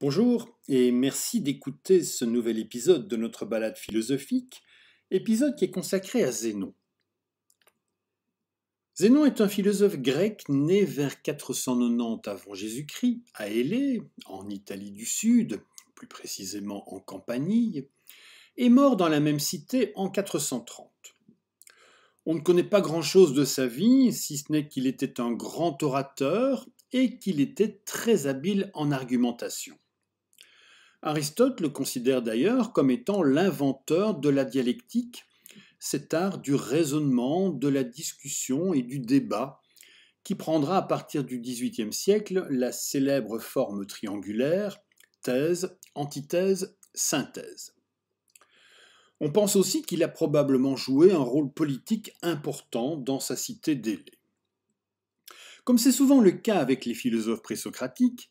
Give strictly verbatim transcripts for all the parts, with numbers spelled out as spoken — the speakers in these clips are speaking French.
Bonjour et merci d'écouter ce nouvel épisode de notre balade philosophique, épisode qui est consacré à Zénon. Zénon est un philosophe grec né vers quatre cent quatre-vingt-dix avant Jésus-Christ, à Élée, en Italie du Sud, plus précisément en Campanie, et mort dans la même cité en quatre cent trente. On ne connaît pas grand-chose de sa vie, si ce n'est qu'il était un grand orateur et qu'il était très habile en argumentation. Aristote le considère d'ailleurs comme étant l'inventeur de la dialectique, cet art du raisonnement, de la discussion et du débat, qui prendra à partir du dix-huitième siècle la célèbre forme triangulaire thèse, antithèse, synthèse. On pense aussi qu'il a probablement joué un rôle politique important dans sa cité d'Élée. Comme c'est souvent le cas avec les philosophes présocratiques,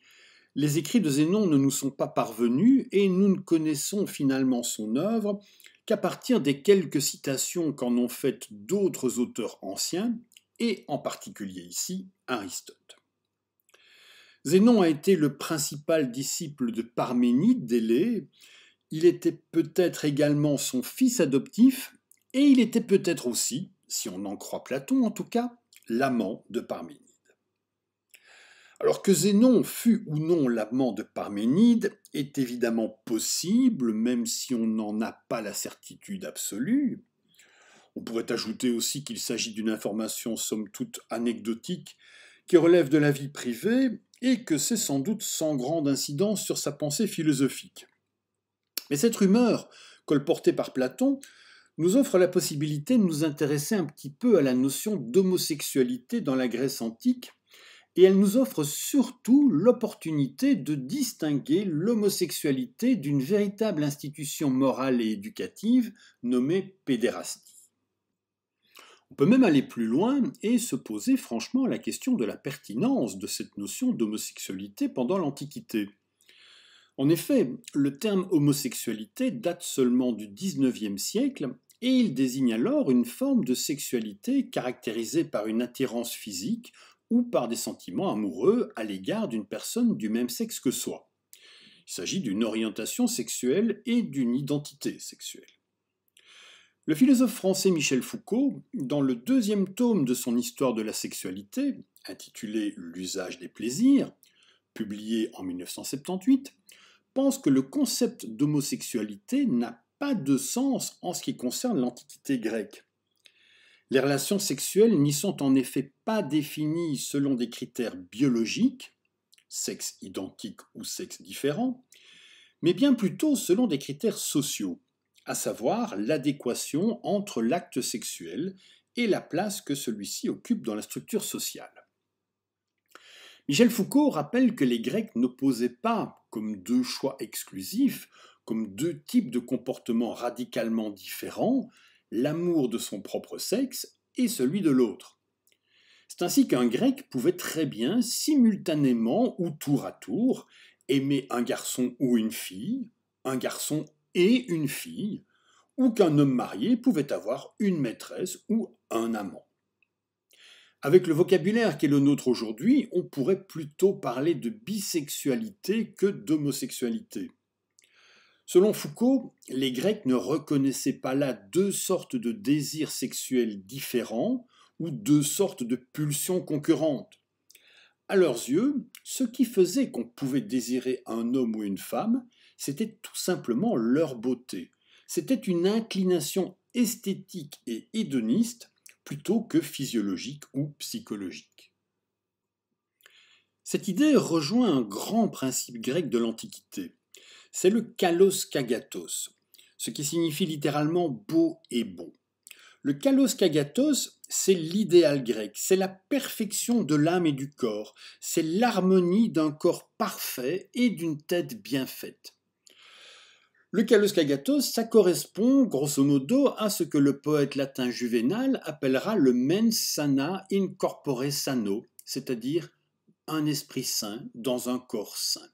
les écrits de Zénon ne nous sont pas parvenus et nous ne connaissons finalement son œuvre qu'à partir des quelques citations qu'en ont faites d'autres auteurs anciens, et en particulier ici, Aristote. Zénon a été le principal disciple de Parménide d'Élée, il était peut-être également son fils adoptif, et il était peut-être aussi, si on en croit Platon en tout cas, l'amant de Parménide. Alors que Zénon fût ou non l'amant de Parménide est évidemment possible, même si on n'en a pas la certitude absolue. On pourrait ajouter aussi qu'il s'agit d'une information somme toute anecdotique qui relève de la vie privée et que c'est sans doute sans grande incidence sur sa pensée philosophique. Mais cette rumeur, colportée par Platon, nous offre la possibilité de nous intéresser un petit peu à la notion d'homosexualité dans la Grèce antique, et elle nous offre surtout l'opportunité de distinguer l'homosexualité d'une véritable institution morale et éducative nommée pédérastie. On peut même aller plus loin et se poser franchement la question de la pertinence de cette notion d'homosexualité pendant l'Antiquité. En effet, le terme homosexualité date seulement du dix-neuvième siècle et il désigne alors une forme de sexualité caractérisée par une attirance physique ou par des sentiments amoureux à l'égard d'une personne du même sexe que soi. Il s'agit d'une orientation sexuelle et d'une identité sexuelle. Le philosophe français Michel Foucault, dans le deuxième tome de son Histoire de la sexualité, intitulé « L'usage des plaisirs », publié en mille neuf cent soixante-dix-huit, pense que le concept d'homosexualité n'a pas de sens en ce qui concerne l'Antiquité grecque. Les relations sexuelles n'y sont en effet pas définies selon des critères biologiques, sexe identique ou sexe différent, mais bien plutôt selon des critères sociaux, à savoir l'adéquation entre l'acte sexuel et la place que celui-ci occupe dans la structure sociale. Michel Foucault rappelle que les Grecs n'opposaient pas, comme deux choix exclusifs, comme deux types de comportements radicalement différents, l'amour de son propre sexe et celui de l'autre. C'est ainsi qu'un Grec pouvait très bien, simultanément ou tour à tour, aimer un garçon ou une fille, un garçon et une fille, ou qu'un homme marié pouvait avoir une maîtresse ou un amant. Avec le vocabulaire qui est le nôtre aujourd'hui, on pourrait plutôt parler de bisexualité que d'homosexualité. Selon Foucault, les Grecs ne reconnaissaient pas là deux sortes de désirs sexuels différents ou deux sortes de pulsions concurrentes. À leurs yeux, ce qui faisait qu'on pouvait désirer un homme ou une femme, c'était tout simplement leur beauté. C'était une inclination esthétique et hédoniste plutôt que physiologique ou psychologique. Cette idée rejoint un grand principe grec de l'Antiquité. C'est le kalos kagathos, ce qui signifie littéralement beau et bon. Le kalos kagathos, c'est l'idéal grec, c'est la perfection de l'âme et du corps, c'est l'harmonie d'un corps parfait et d'une tête bien faite. Le kalos kagathos, ça correspond grosso modo à ce que le poète latin Juvénal appellera le mens sana in corpore sano, c'est-à-dire un esprit sain dans un corps sain.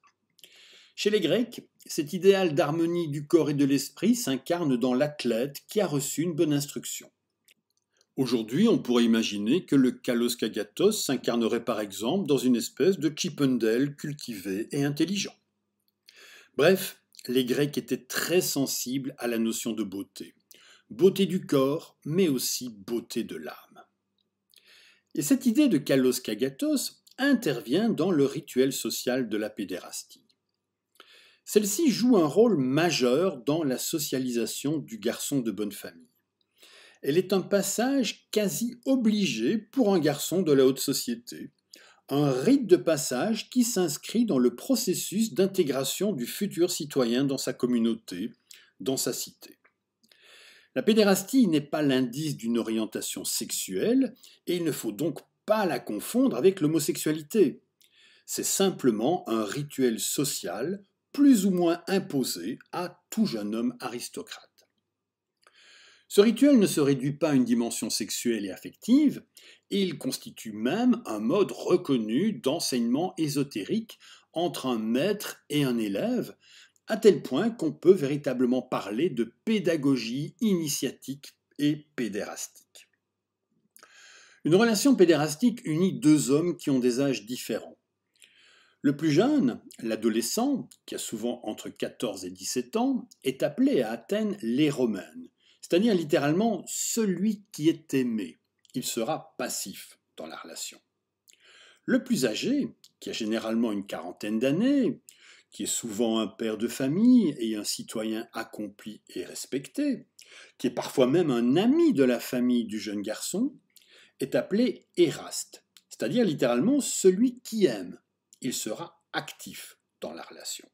Chez les Grecs, cet idéal d'harmonie du corps et de l'esprit s'incarne dans l'athlète qui a reçu une bonne instruction. Aujourd'hui, on pourrait imaginer que le kalos kagathos s'incarnerait par exemple dans une espèce de Chippendale cultivé et intelligent. Bref, les Grecs étaient très sensibles à la notion de beauté. Beauté du corps, mais aussi beauté de l'âme. Et cette idée de kalos kagathos intervient dans le rituel social de la pédérastie. Celle-ci joue un rôle majeur dans la socialisation du garçon de bonne famille. Elle est un passage quasi obligé pour un garçon de la haute société, un rite de passage qui s'inscrit dans le processus d'intégration du futur citoyen dans sa communauté, dans sa cité. La pédérastie n'est pas l'indice d'une orientation sexuelle et il ne faut donc pas la confondre avec l'homosexualité. C'est simplement un rituel social plus ou moins imposé à tout jeune homme aristocrate. Ce rituel ne se réduit pas à une dimension sexuelle et affective, et il constitue même un mode reconnu d'enseignement ésotérique entre un maître et un élève, à tel point qu'on peut véritablement parler de pédagogie initiatique et pédérastique. Une relation pédérastique unit deux hommes qui ont des âges différents. Le plus jeune, l'adolescent, qui a souvent entre quatorze et dix-sept ans, est appelé à Athènes l'Éromène, c'est-à-dire littéralement celui qui est aimé. Il sera passif dans la relation. Le plus âgé, qui a généralement une quarantaine d'années, qui est souvent un père de famille et un citoyen accompli et respecté, qui est parfois même un ami de la famille du jeune garçon, est appelé Éraste, c'est-à-dire littéralement celui qui aime. Il sera actif dans la relation.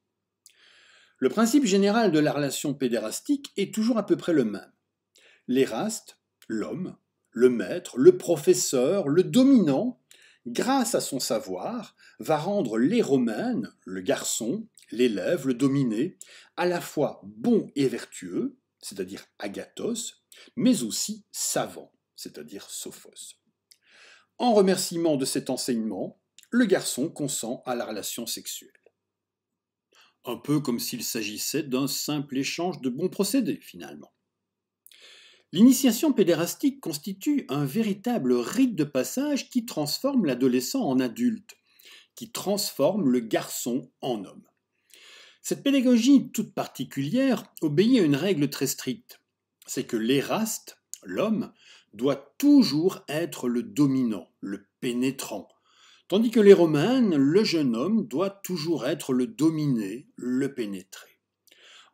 Le principe général de la relation pédérastique est toujours à peu près le même. L'éraste, l'homme, le maître, le professeur, le dominant, grâce à son savoir, va rendre l'éromène, le garçon, l'élève, le dominé, à la fois bon et vertueux, c'est-à-dire agathos, mais aussi savant, c'est-à-dire sophos. En remerciement de cet enseignement, le garçon consent à la relation sexuelle. Un peu comme s'il s'agissait d'un simple échange de bons procédés, finalement. L'initiation pédérastique constitue un véritable rite de passage qui transforme l'adolescent en adulte, qui transforme le garçon en homme. Cette pédagogie toute particulière obéit à une règle très stricte, c'est que l'éraste, l'homme, doit toujours être le dominant, le pénétrant, tandis que l'éromène, le jeune homme, doit toujours être le dominé, le pénétré.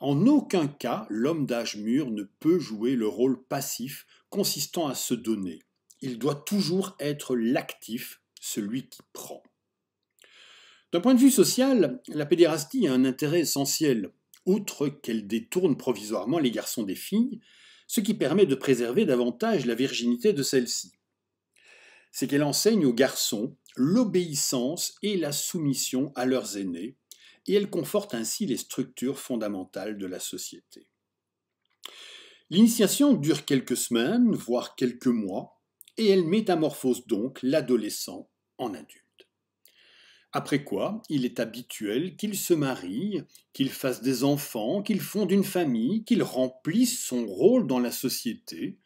En aucun cas, l'homme d'âge mûr ne peut jouer le rôle passif consistant à se donner. Il doit toujours être l'actif, celui qui prend. D'un point de vue social, la pédérastie a un intérêt essentiel, outre qu'elle détourne provisoirement les garçons des filles, ce qui permet de préserver davantage la virginité de celles-ci. C'est qu'elle enseigne aux garçons l'obéissance et la soumission à leurs aînés, et elle conforte ainsi les structures fondamentales de la société. L'initiation dure quelques semaines, voire quelques mois, et elle métamorphose donc l'adolescent en adulte. Après quoi, il est habituel qu'il se marie, qu'il fasse des enfants, qu'il fonde une famille, qu'il remplisse son rôle dans la société,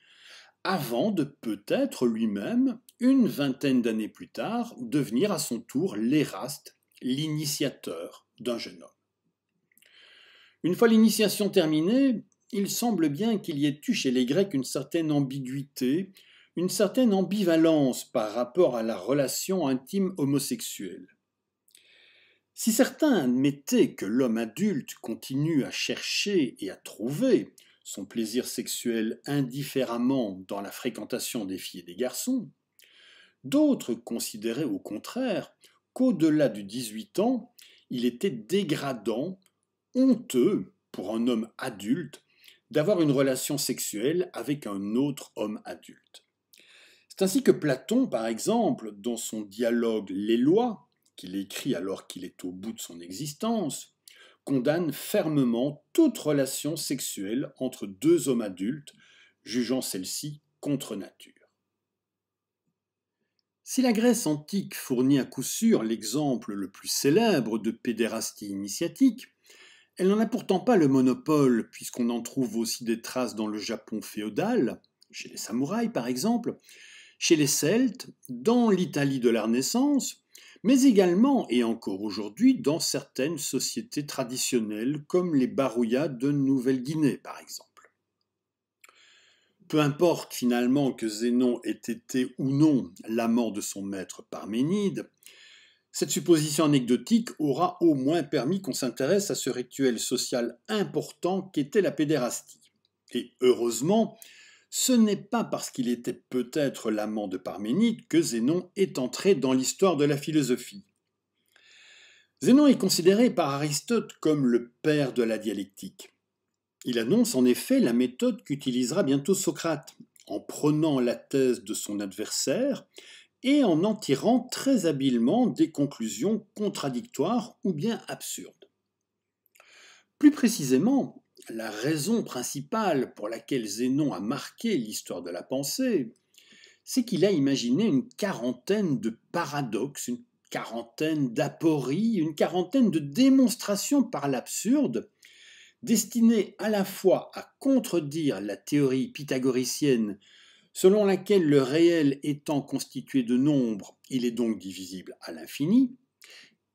avant de peut-être lui-même, une vingtaine d'années plus tard, devenir à son tour l'éraste, l'initiateur d'un jeune homme. Une fois l'initiation terminée, il semble bien qu'il y ait eu chez les Grecs une certaine ambiguïté, une certaine ambivalence par rapport à la relation intime homosexuelle. Si certains admettaient que l'homme adulte continue à chercher et à trouver son plaisir sexuel indifféremment dans la fréquentation des filles et des garçons, d'autres considéraient au contraire qu'au-delà de dix-huit ans, il était dégradant, honteux pour un homme adulte d'avoir une relation sexuelle avec un autre homme adulte. C'est ainsi que Platon, par exemple, dans son dialogue Les Lois, qu'il écrit alors qu'il est au bout de son existence, condamne fermement toute relation sexuelle entre deux hommes adultes, jugeant celle-ci contre nature. Si la Grèce antique fournit à coup sûr l'exemple le plus célèbre de pédérastie initiatique, elle n'en a pourtant pas le monopole, puisqu'on en trouve aussi des traces dans le Japon féodal, chez les samouraïs par exemple, chez les Celtes, dans l'Italie de la Renaissance, mais également, et encore aujourd'hui, dans certaines sociétés traditionnelles, comme les Baruya de Nouvelle-Guinée, par exemple. Peu importe finalement que Zénon ait été ou non l'amant de son maître Parménide, cette supposition anecdotique aura au moins permis qu'on s'intéresse à ce rituel social important qu'était la pédérastie. Et heureusement, ce n'est pas parce qu'il était peut-être l'amant de Parménide que Zénon est entré dans l'histoire de la philosophie. Zénon est considéré par Aristote comme le père de la dialectique. Il annonce en effet la méthode qu'utilisera bientôt Socrate, en prenant la thèse de son adversaire et en en tirant très habilement des conclusions contradictoires ou bien absurdes. Plus précisément, la raison principale pour laquelle Zénon a marqué l'histoire de la pensée, c'est qu'il a imaginé une quarantaine de paradoxes, une quarantaine d'apories, une quarantaine de démonstrations par l'absurde, destinées à la fois à contredire la théorie pythagoricienne selon laquelle le réel étant constitué de nombres, il est donc divisible à l'infini,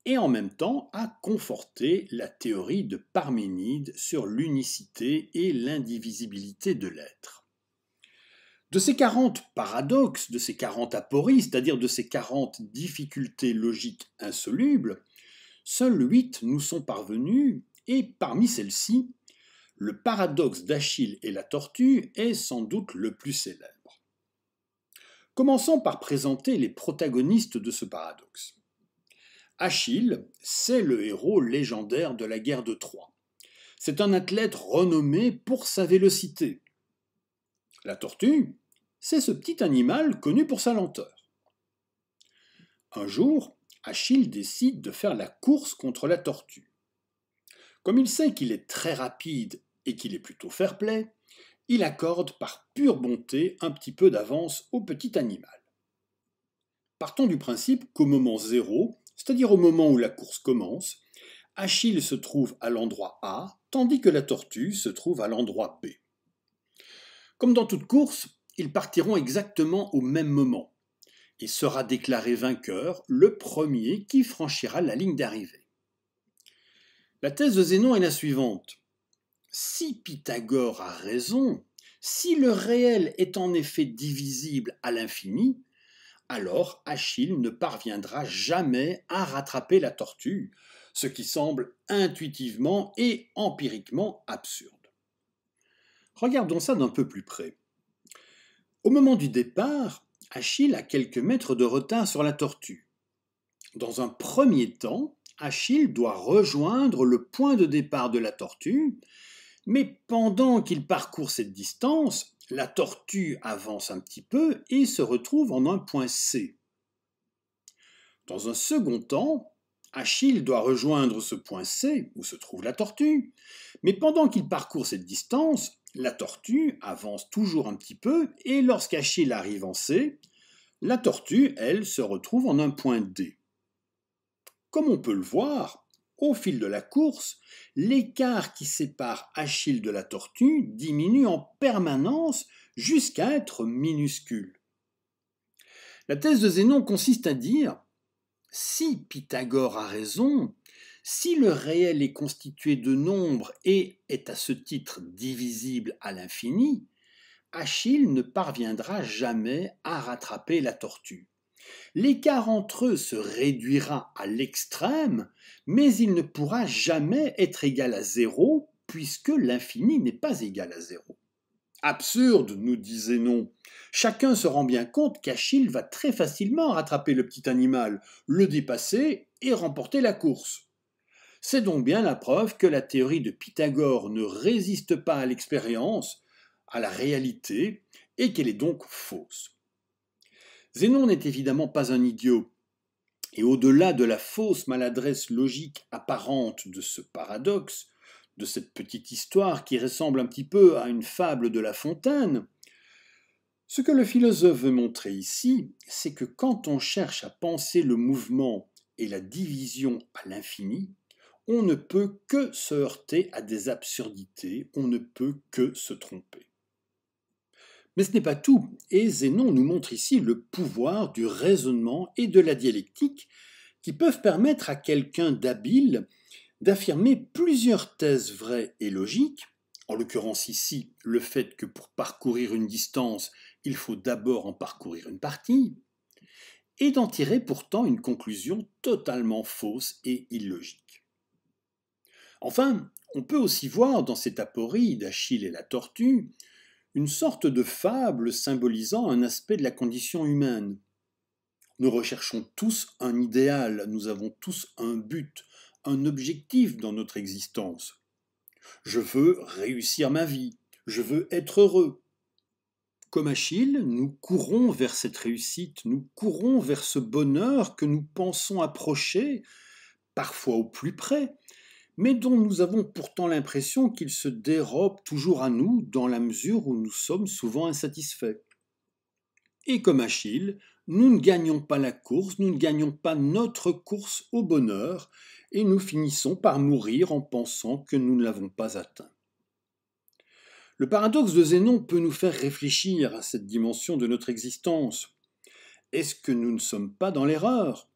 et en même temps à conforter la théorie de Parménide sur l'unicité et l'indivisibilité de l'être. De ces quarante paradoxes, de ces quarante apories, c'est-à-dire de ces quarante difficultés logiques insolubles, seuls huit nous sont parvenus, et parmi celles-ci, le paradoxe d'Achille et la tortue est sans doute le plus célèbre. Commençons par présenter les protagonistes de ce paradoxe. Achille, c'est le héros légendaire de la guerre de Troie. C'est un athlète renommé pour sa vélocité. La tortue, c'est ce petit animal connu pour sa lenteur. Un jour, Achille décide de faire la course contre la tortue. Comme il sait qu'il est très rapide et qu'il est plutôt fair-play, il accorde par pure bonté un petit peu d'avance au petit animal. Partons du principe qu'au moment zéro, c'est-à-dire au moment où la course commence, Achille se trouve à l'endroit A, tandis que la tortue se trouve à l'endroit B. Comme dans toute course, ils partiront exactement au même moment, et sera déclaré vainqueur le premier qui franchira la ligne d'arrivée. La thèse de Zénon est la suivante. Si Pythagore a raison, si le réel est en effet divisible à l'infini, alors Achille ne parviendra jamais à rattraper la tortue, ce qui semble intuitivement et empiriquement absurde. Regardons ça d'un peu plus près. Au moment du départ, Achille a quelques mètres de retard sur la tortue. Dans un premier temps, Achille doit rejoindre le point de départ de la tortue, mais pendant qu'il parcourt cette distance, la tortue avance un petit peu et se retrouve en un point C. Dans un second temps, Achille doit rejoindre ce point C où se trouve la tortue, mais pendant qu'il parcourt cette distance, la tortue avance toujours un petit peu et lorsqu'Achille arrive en C, la tortue, elle, se retrouve en un point D. Comme on peut le voir, au fil de la course, l'écart qui sépare Achille de la tortue diminue en permanence jusqu'à être minuscule. La thèse de Zénon consiste à dire « Si Pythagore a raison, si le réel est constitué de nombres et est à ce titre divisible à l'infini, Achille ne parviendra jamais à rattraper la tortue. » L'écart entre eux se réduira à l'extrême, mais il ne pourra jamais être égal à zéro, puisque l'infini n'est pas égal à zéro. Absurde, nous dit Zénon. Chacun se rend bien compte qu'Achille va très facilement rattraper le petit animal, le dépasser et remporter la course. C'est donc bien la preuve que la théorie de Pythagore ne résiste pas à l'expérience, à la réalité, et qu'elle est donc fausse. Zénon n'est évidemment pas un idiot, et au-delà de la fausse maladresse logique apparente de ce paradoxe, de cette petite histoire qui ressemble un petit peu à une fable de La Fontaine, ce que le philosophe veut montrer ici, c'est que quand on cherche à penser le mouvement et la division à l'infini, on ne peut que se heurter à des absurdités, on ne peut que se tromper. Mais ce n'est pas tout, et Zénon nous montre ici le pouvoir du raisonnement et de la dialectique qui peuvent permettre à quelqu'un d'habile d'affirmer plusieurs thèses vraies et logiques, en l'occurrence ici le fait que pour parcourir une distance, il faut d'abord en parcourir une partie, et d'en tirer pourtant une conclusion totalement fausse et illogique. Enfin, on peut aussi voir dans cette aporie d'Achille et la tortue une sorte de fable symbolisant un aspect de la condition humaine. Nous recherchons tous un idéal, nous avons tous un but, un objectif dans notre existence. Je veux réussir ma vie, je veux être heureux. Comme Achille, nous courons vers cette réussite, nous courons vers ce bonheur que nous pensons approcher, parfois au plus près, mais dont nous avons pourtant l'impression qu'il se dérobe toujours à nous dans la mesure où nous sommes souvent insatisfaits. Et comme Achille, nous ne gagnons pas la course, nous ne gagnons pas notre course au bonheur, et nous finissons par mourir en pensant que nous ne l'avons pas atteint. Le paradoxe de Zénon peut nous faire réfléchir à cette dimension de notre existence. Est-ce que nous ne sommes pas dans l'erreur ?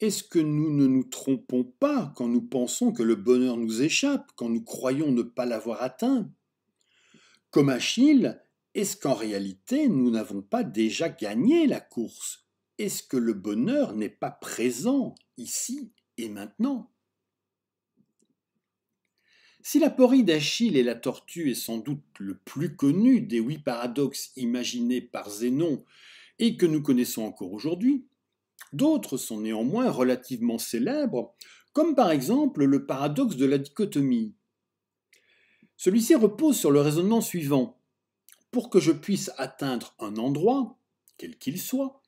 Est-ce que nous ne nous trompons pas quand nous pensons que le bonheur nous échappe, quand nous croyons ne pas l'avoir atteint ? Comme Achille, est-ce qu'en réalité nous n'avons pas déjà gagné la course ? Est-ce que le bonheur n'est pas présent ici et maintenant ? Si l'aporie d'Achille et la tortue est sans doute le plus connu des huit paradoxes imaginés par Zénon et que nous connaissons encore aujourd'hui, d'autres sont néanmoins relativement célèbres, comme par exemple le paradoxe de la dichotomie. Celui-ci repose sur le raisonnement suivant. Pour que je puisse atteindre un endroit, quel qu'il soit,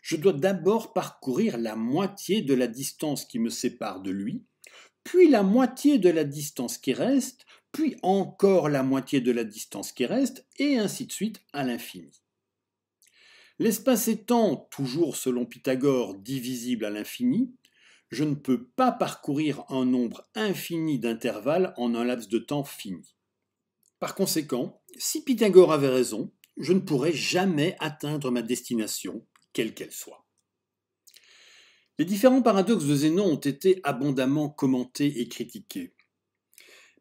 je dois d'abord parcourir la moitié de la distance qui me sépare de lui, puis la moitié de la distance qui reste, puis encore la moitié de la distance qui reste, et ainsi de suite à l'infini. L'espace étant, toujours selon Pythagore, divisible à l'infini, je ne peux pas parcourir un nombre infini d'intervalles en un laps de temps fini. Par conséquent, si Pythagore avait raison, je ne pourrais jamais atteindre ma destination, quelle qu'elle soit. Les différents paradoxes de Zénon ont été abondamment commentés et critiqués.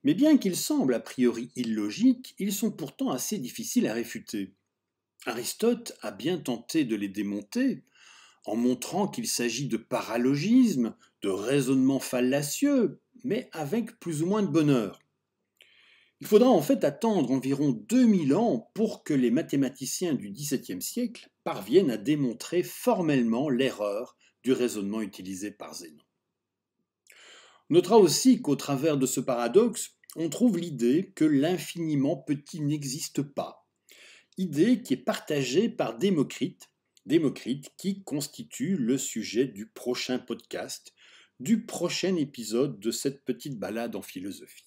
Mais bien qu'ils semblent a priori illogiques, ils sont pourtant assez difficiles à réfuter. Aristote a bien tenté de les démonter en montrant qu'il s'agit de paralogismes, de raisonnements fallacieux, mais avec plus ou moins de bonheur. Il faudra en fait attendre environ deux mille ans pour que les mathématiciens du dix-septième siècle parviennent à démontrer formellement l'erreur du raisonnement utilisé par Zénon. On notera aussi qu'au travers de ce paradoxe, on trouve l'idée que l'infiniment petit n'existe pas, idée qui est partagée par Démocrite, Démocrite qui constitue le sujet du prochain podcast, du prochain épisode de cette petite balade en philosophie.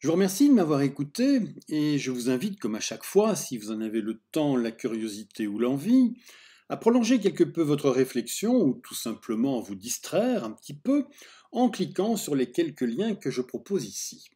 Je vous remercie de m'avoir écouté et je vous invite, comme à chaque fois, si vous en avez le temps, la curiosité ou l'envie, à prolonger quelque peu votre réflexion ou tout simplement à vous distraire un petit peu en cliquant sur les quelques liens que je propose ici.